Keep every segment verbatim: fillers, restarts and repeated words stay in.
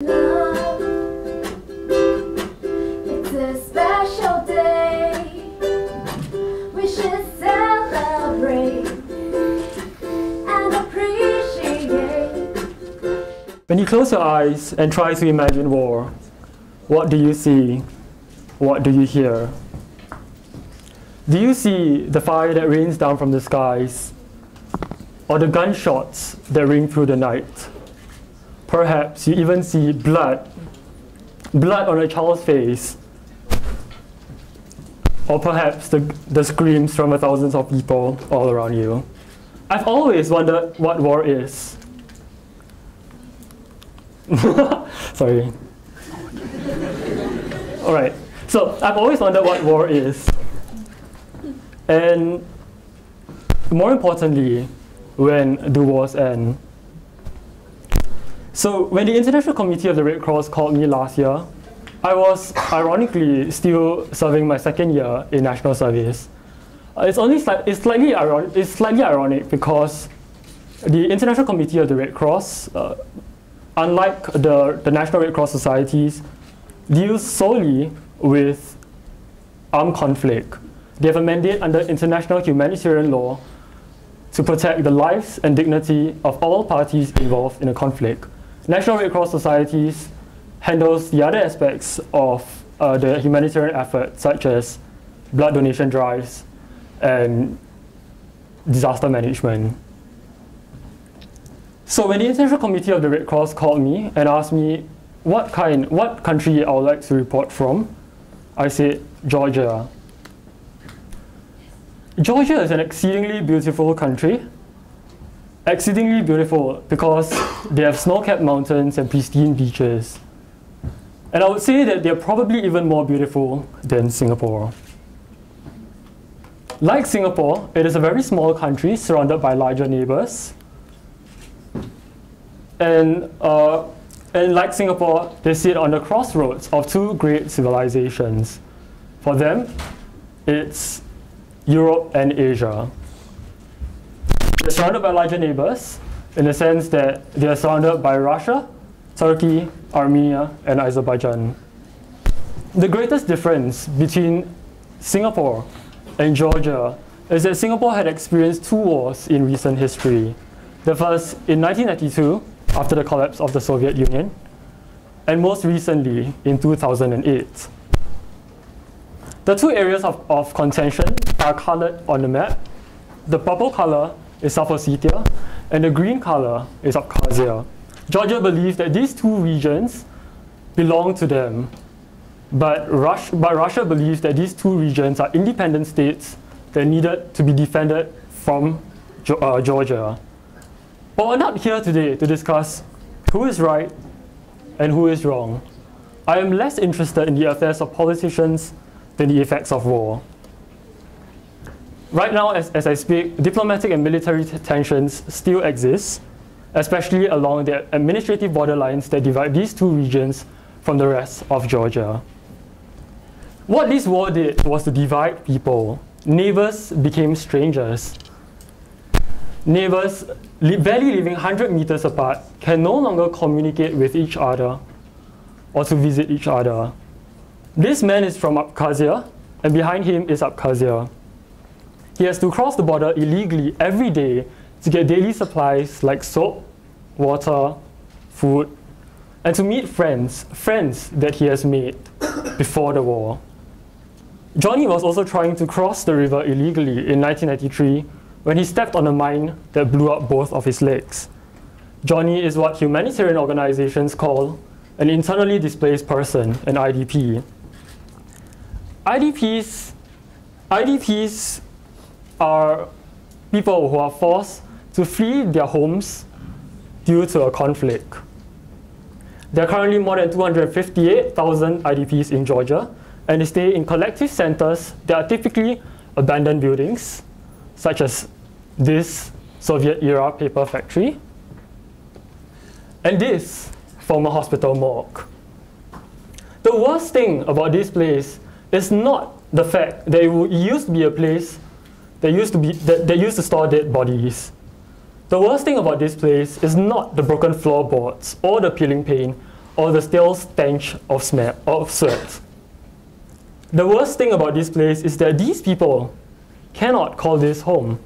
When you close your eyes and try to imagine war, what do you see? What do you hear? Do you see the fire that rains down from the skies, or the gunshots that ring through the night? Perhaps you even see blood, blood on a child's face, or perhaps the, the screams from a thousands of people all around you. I've always wondered what war is. Sorry. All right. So I've always wondered what war is. And more importantly, when do wars end? So when the International Committee of the Red Cross called me last year, I was ironically still serving my second year in national service. Uh, it's only sli it's slightly ironic. It's slightly ironic because the International Committee of the Red Cross, Uh, unlike the, the National Red Cross Societies, deals solely with armed conflict. They have a mandate under international humanitarian law to protect the lives and dignity of all parties involved in a conflict. National Red Cross Societies handles the other aspects of uh, the humanitarian effort, such as blood donation drives and disaster management. So when the International Committee of the Red Cross called me and asked me what kind, what country I would like to report from, I said Georgia. Georgia is an exceedingly beautiful country. Exceedingly beautiful because they have snow-capped mountains and pristine beaches. And I would say that they are probably even more beautiful than Singapore. Like Singapore, it is a very small country surrounded by larger neighbours. And, uh, and like Singapore, they sit on the crossroads of two great civilizations. For them, it's Europe and Asia. They're surrounded by larger neighbors in the sense that they are surrounded by Russia, Turkey, Armenia, and Azerbaijan. The greatest difference between Singapore and Georgia is that Singapore had experienced two wars in recent history. The first in nineteen ninety-two, after the collapse of the Soviet Union, and most recently in two thousand eight. The two areas of, of contention are colored on the map. The purple color is South Ossetia, and the green color is Abkhazia. Georgia believes that these two regions belong to them, but, Rus but Russia believes that these two regions are independent states that needed to be defended from uh, Georgia. But we're not here today to discuss who is right and who is wrong. I am less interested in the affairs of politicians than the effects of war. Right now, as, as I speak, diplomatic and military tensions still exist, especially along the administrative borderlines that divide these two regions from the rest of Georgia. What this war did was to divide people. Neighbors became strangers. Neighbors li barely living one hundred meters apart can no longer communicate with each other or to visit each other. This man is from Abkhazia, and behind him is Abkhazia. He has to cross the border illegally every day to get daily supplies like soap, water, food, and to meet friends, friends that he has made before the war. Johnny was also trying to cross the river illegally in nineteen ninety-three when he stepped on a mine that blew up both of his legs. Johnny is what humanitarian organizations call an internally displaced person, an I D P. I D Ps, I D Ps are people who are forced to flee their homes due to a conflict. There are currently more than two hundred fifty-eight thousand I D Ps in Georgia, and they stay in collective centers that are typically abandoned buildings, such as this Soviet-era paper factory, and this former hospital morgue. The worst thing about this place is not the fact that it used to be a place that used to, be, that, that used to store dead bodies. The worst thing about this place is not the broken floorboards or the peeling paint or the stale stench of smell of sweat. The worst thing about this place is that these people cannot call this home.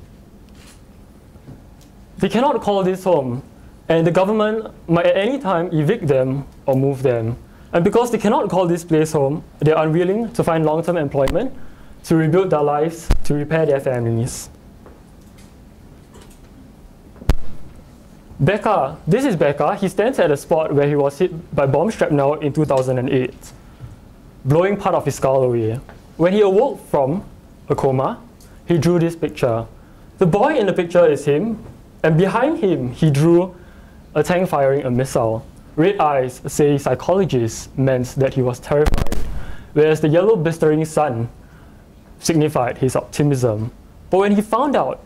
They cannot call this home, and the government might at any time evict them or move them. And because they cannot call this place home, they are unwilling to find long-term employment, to rebuild their lives, to repair their families. Bekka, this is Bekka. He stands at a spot where he was hit by bomb shrapnel in two thousand eight, blowing part of his skull away. When he awoke from a coma, he drew this picture. The boy in the picture is him, and behind him he drew a tank firing a missile. Red eyes say psychologists meant that he was terrified, whereas the yellow blistering sun signified his optimism. But when he found out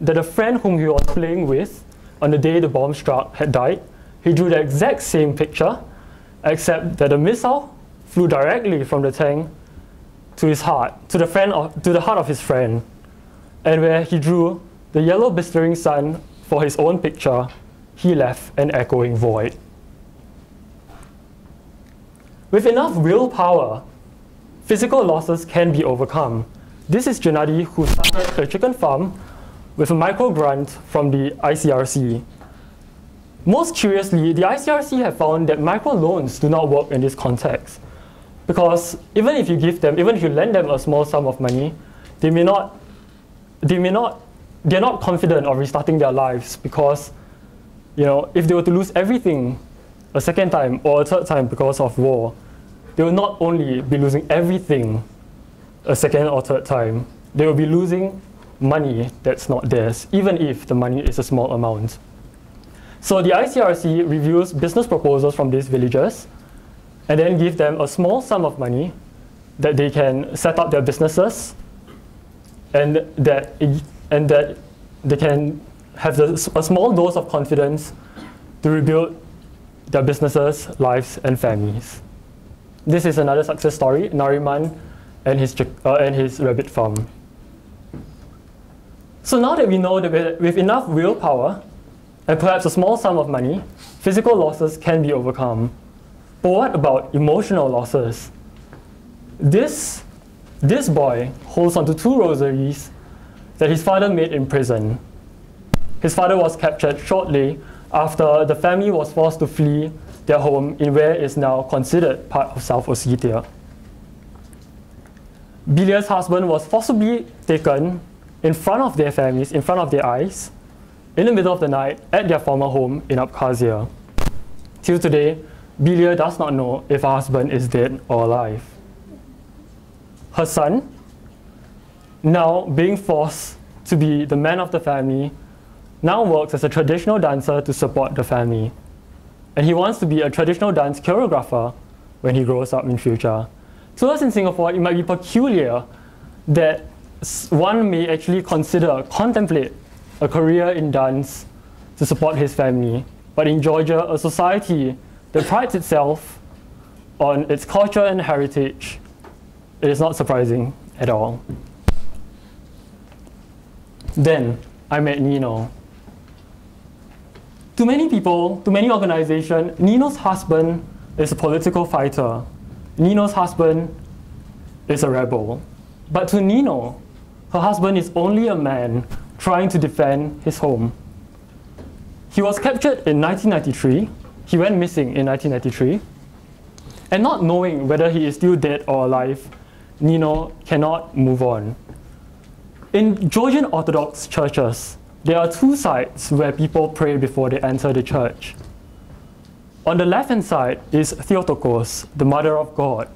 that a friend whom he was playing with on the day the bomb struck had died, he drew the exact same picture, except that the missile flew directly from the tank to his heart, to the, friend of, to the heart of his friend, and where he drew the yellow blistering sun for his own picture, he left an echoing void. With enough willpower, physical losses can be overcome. This is Gennady, who started a chicken farm with a micro grant from the I C R C. Most curiously, the I C R C have found that micro loans do not work in this context, because even if you give them, even if you lend them a small sum of money, they may not, they may not, they're not confident of restarting their lives, because, you know, if they were to lose everything a second time or a third time because of war, they will not only be losing everything a second or third time, they will be losing money that's not theirs, even if the money is a small amount. So the I C R C reviews business proposals from these villagers and then give them a small sum of money that they can set up their businesses, and that, and that they can have the, a small dose of confidence to rebuild their businesses, lives, and families. This is another success story, Nariman and his, uh, and his rabbit farm. So now that we know that with enough willpower and perhaps a small sum of money, physical losses can be overcome. But what about emotional losses? This, this boy holds onto two rosaries that his father made in prison. His father was captured shortly after the family was forced to flee their home in where is now considered part of South Ossetia. Bilia's husband was forcibly taken in front of their families, in front of their eyes, in the middle of the night at their former home in Abkhazia. Till today, Belia does not know if her husband is dead or alive. Her son, now being forced to be the man of the family, now works as a traditional dancer to support the family. And he wants to be a traditional dance choreographer when he grows up in future. To us in Singapore, it might be peculiar that one may actually consider, contemplate a career in dance to support his family. But in Georgia, a society that prides itself on its culture and heritage, it is not surprising at all. Then I met Nino. To many people, to many organizations, Nino's husband is a political fighter. Nino's husband is a rebel. But to Nino, her husband is only a man trying to defend his home. He was captured in nineteen ninety-three. He went missing in nineteen ninety-three. And not knowing whether he is still dead or alive, Nino cannot move on. In Georgian Orthodox churches, there are two sides where people pray before they enter the church. On the left-hand side is Theotokos, the Mother of God.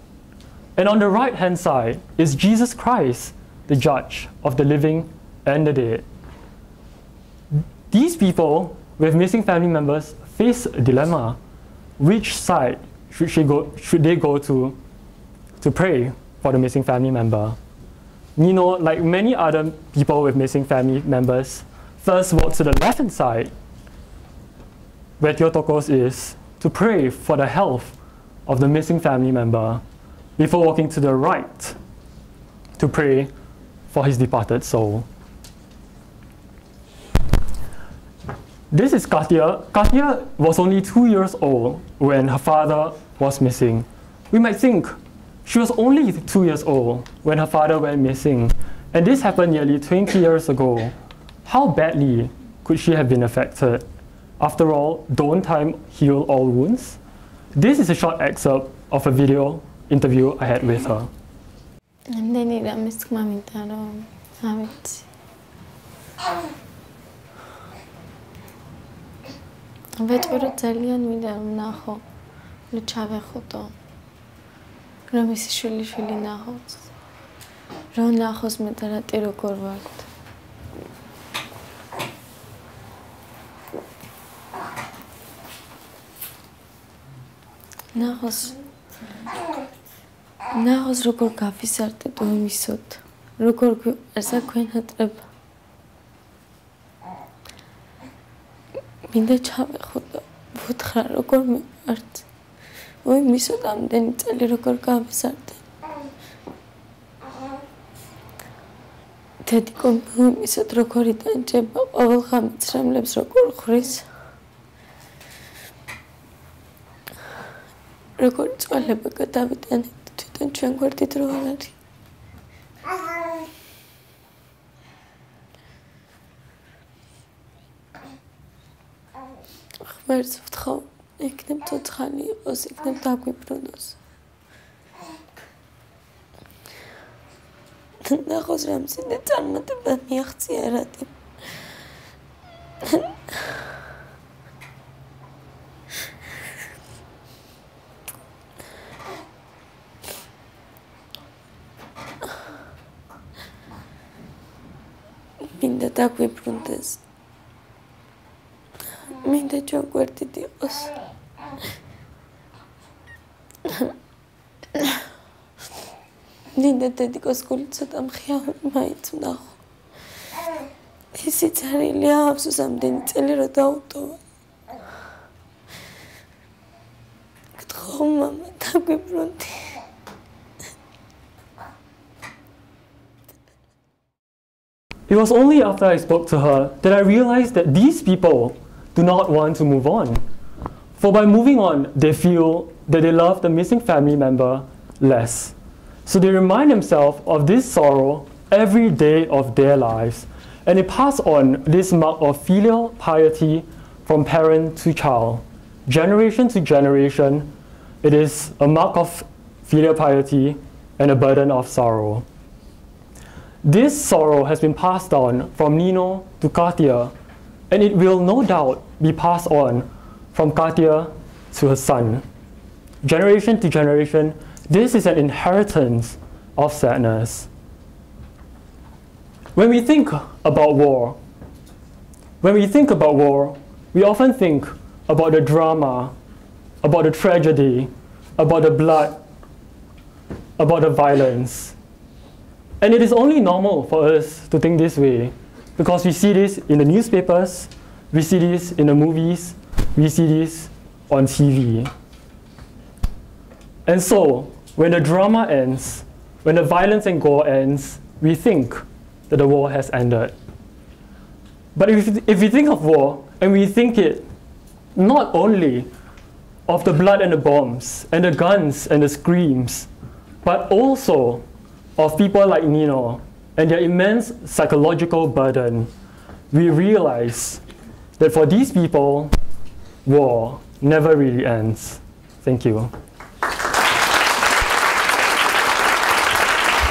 And on the right-hand side is Jesus Christ, the judge of the living and the dead. These people with missing family members face a dilemma. Which side should, she go, should they go to to pray for the missing family member? Nino, like many other people with missing family members, first walked to the left-hand side, where Theotokos is, to pray for the health of the missing family member, before walking to the right to pray for his departed soul. This is Katia. Katia was only two years old when her father was missing. We might think she was only two years old when her father went missing, and this happened nearly twenty years ago. How badly could she have been affected? After all, don't time heal all wounds? This is a short excerpt of a video interview I had with her. Nahos, Nahos Rokor Kafisarte to Misot, Rokor Asaquin had reb. Minda Chabahuda, Butra Rokor me art. We misodam then it's a little Kafisarte. Tedicom is a Rokorita and Jeba, all Ham Tramlebs Rokor Chris. Records all the book that I've done to the Changorti Trollery. Words of Troll, I can not honey, or I can talk with Brunos. The Nahos Ramsey, the Tarn of the Banyachti. Tak me preguntas. Me dejó acuerdo Dios. Linda te digo escucha tan genial, mait no. Y si te haría a sus amigos el rodato. Que trauma me tak me preguntas. It was only after I spoke to her that I realized that these people do not want to move on. For by moving on, they feel that they love the missing family member less. So they remind themselves of this sorrow every day of their lives, and they pass on this mark of filial piety from parent to child. Generation to generation, it is a mark of filial piety and a burden of sorrow. This sorrow has been passed down from Nino to Katia, and it will no doubt be passed on from Katia to her son. Generation to generation, this is an inheritance of sadness. When we think about war, when we think about war, we often think about the drama, about the tragedy, about the blood, about the violence. And it is only normal for us to think this way, because we see this in the newspapers, we see this in the movies, we see this on T V. And so, when the drama ends, when the violence and gore ends, we think that the war has ended. But if, if we think of war, and we think it not only of the blood and the bombs, and the guns and the screams, but also of people like Nino and their immense psychological burden, we realize that for these people, war never really ends. Thank you.